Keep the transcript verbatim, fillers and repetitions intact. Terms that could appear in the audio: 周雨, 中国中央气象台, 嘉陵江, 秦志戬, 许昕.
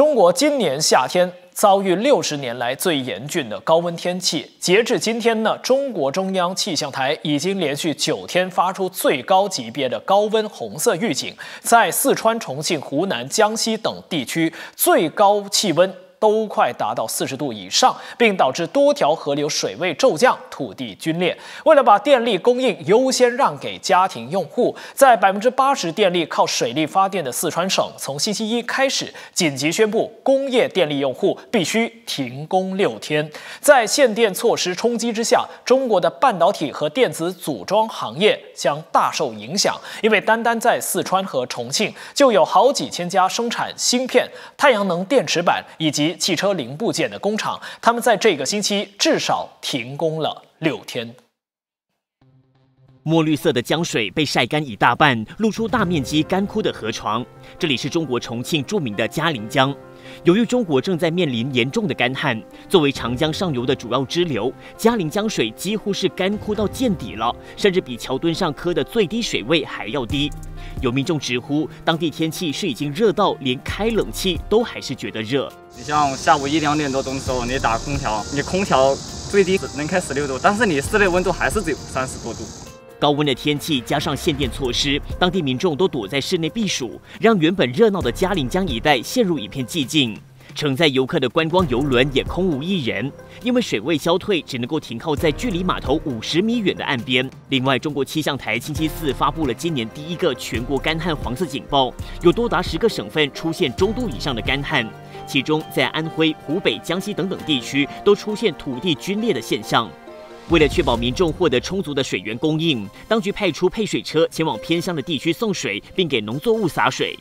中国今年夏天遭遇六十年来最严峻的高温天气。截至今天呢，中国中央气象台已经连续九天发出最高级别的高温红色预警，在四川、重庆、湖南、江西等地区，最高气温都快达到四十度以上，并导致多条河流水位骤降，土地皲裂。为了把电力供应优先让给家庭用户，在百分之八十电力靠水力发电的四川省，从星期一开始紧急宣布，工业电力用户必须停工六天。在限电措施冲击之下，中国的半导体和电子组装行业将大受影响，因为单单在四川和重庆就有好几千家生产芯片、太阳能电池板以及汽车零部件的工厂，他们在这个星期至少停工了六天。墨绿色的江水被晒干一大半，露出大面积干枯的河床。这里是中国重庆著名的嘉陵江。由于中国正在面临严重的干旱，作为长江上游的主要支流，嘉陵江水几乎是干枯到见底了，甚至比桥墩上刻的最低水位还要低。有民众直呼，当地天气是已经热到连开冷气都还是觉得热。你像下午一两点多钟的时候，你打空调，你空调最低能开十六度，但是你室内温度还是只有三十多度。高温的天气加上限电措施，当地民众都躲在室内避暑，让原本热闹的嘉陵江一带陷入一片寂静。承载游客的观光游轮也空无一人，因为水位消退，只能够停靠在距离码头五十米远的岸边。另外，中国气象台星期四发布了今年第一个全国干旱黄色警报，有多达十个省份出现中度以上的干旱，其中在安徽、湖北、江西等等地区都出现土地皲裂的现象。为了确保民众获得充足的水源供应，当局派出配水车前往偏乡的地区送水，并给农作物洒水。